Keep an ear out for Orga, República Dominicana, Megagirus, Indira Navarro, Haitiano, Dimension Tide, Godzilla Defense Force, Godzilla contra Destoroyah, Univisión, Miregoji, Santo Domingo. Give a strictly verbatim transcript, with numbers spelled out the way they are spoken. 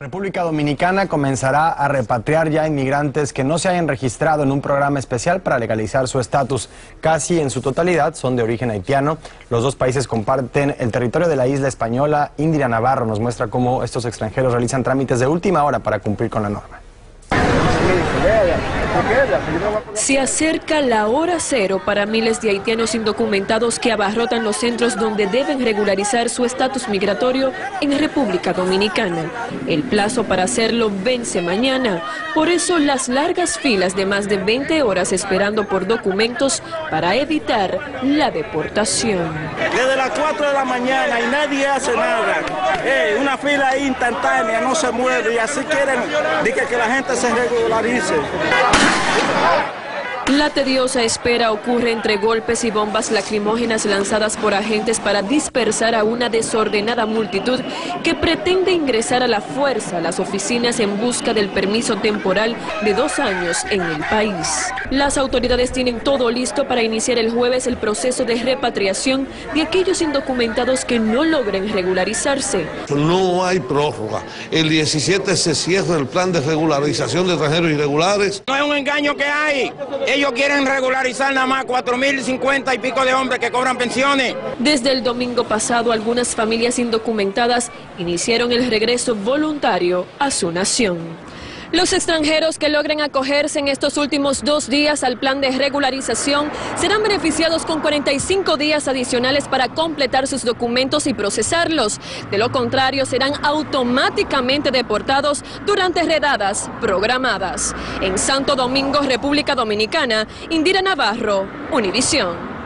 República Dominicana comenzará a repatriar ya inmigrantes que no se hayan registrado en un programa especial para legalizar su estatus. Casi en su totalidad son de origen haitiano. Los dos países comparten el territorio de la isla española. Indira Navarro nos muestra cómo estos extranjeros realizan trámites de última hora para cumplir con la norma. Se acerca la hora cero para miles de haitianos indocumentados que abarrotan los centros donde deben regularizar su estatus migratorio en República Dominicana. El plazo para hacerlo vence mañana, por eso las largas filas de más de veinte horas esperando por documentos para evitar la deportación. Desde las cuatro de la mañana y nadie hace nada. Eh, una fila instantánea, no se mueve, y así quieren que, que la gente se regularice. La tediosa espera ocurre entre golpes y bombas lacrimógenas lanzadas por agentes para dispersar a una desordenada multitud que pretende ingresar a la fuerza a las oficinas en busca del permiso temporal de dos años en el país. Las autoridades tienen todo listo para iniciar el jueves el proceso de repatriación de aquellos indocumentados que no logren regularizarse. No hay prórroga. El diecisiete se cierra el plan de regularización de extranjeros irregulares. No es un engaño que hay. Ellos quieren regularizar nada más cuatro mil cincuenta y pico de hombres que cobran pensiones. Desde el domingo pasado, algunas familias indocumentadas iniciaron el regreso voluntario a su nación. Los extranjeros que logren acogerse en estos últimos dos días al plan de regularización serán beneficiados con cuarenta y cinco días adicionales para completar sus documentos y procesarlos. De lo contrario, serán automáticamente deportados durante redadas programadas. En Santo Domingo, República Dominicana, Indira Navarro, Univisión.